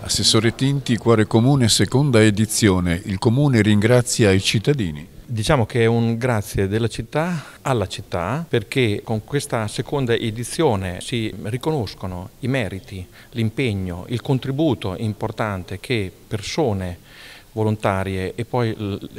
Assessore Tinti, Cuore Comune, seconda edizione. Il Comune ringrazia i cittadini. Diciamo che è un grazie della città alla città, perché con questa seconda edizione si riconoscono i meriti, l'impegno, il contributo importante che persone volontarie e poi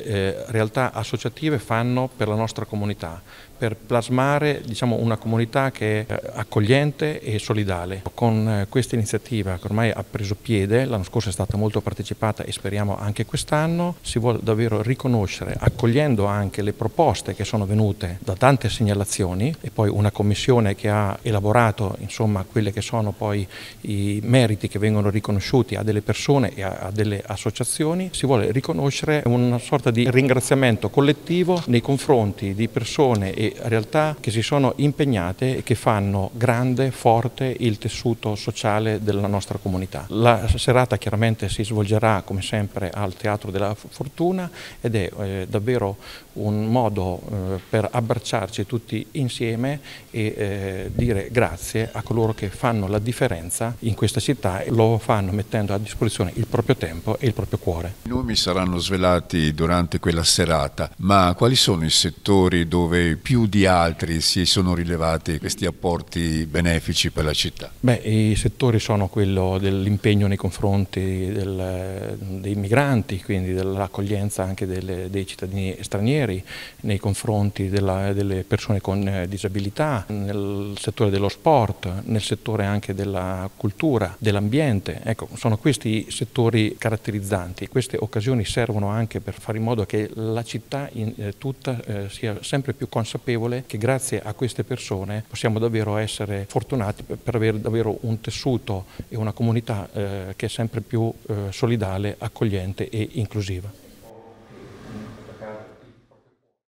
realtà associative fanno per la nostra comunità, per plasmare, diciamo, una comunità che è accogliente e solidale. Con questa iniziativa che ormai ha preso piede, l'anno scorso è stata molto partecipata e speriamo anche quest'anno, si vuole davvero riconoscere, accogliendo anche le proposte che sono venute da tante segnalazioni e poi una commissione che ha elaborato, insomma, quelle che sono poi i meriti che vengono riconosciuti a delle persone e a delle associazioni. Si vuole riconoscere una sorta di ringraziamento collettivo nei confronti di persone e realtà che si sono impegnate e che fanno grande, forte il tessuto sociale della nostra comunità. La serata chiaramente si svolgerà come sempre al Teatro della Fortuna ed è davvero un modo per abbracciarci tutti insieme e dire grazie a coloro che fanno la differenza in questa città e lo fanno mettendo a disposizione il proprio tempo e il proprio cuore. I nomi saranno svelati durante quella serata, ma quali sono i settori dove più di altri si sono rilevati questi apporti benefici per la città? Beh, i settori sono quello dell'impegno nei confronti dei migranti, quindi dell'accoglienza anche dei cittadini stranieri, nei confronti delle persone con disabilità, nel settore dello sport, nel settore anche della cultura, dell'ambiente. Ecco, sono questi settori caratterizzanti. Queste occasioni servono anche per fare in modo che la città tutta sia sempre più consapevole che grazie a queste persone possiamo davvero essere fortunati per avere davvero un tessuto e una comunità che è sempre più solidale, accogliente e inclusiva.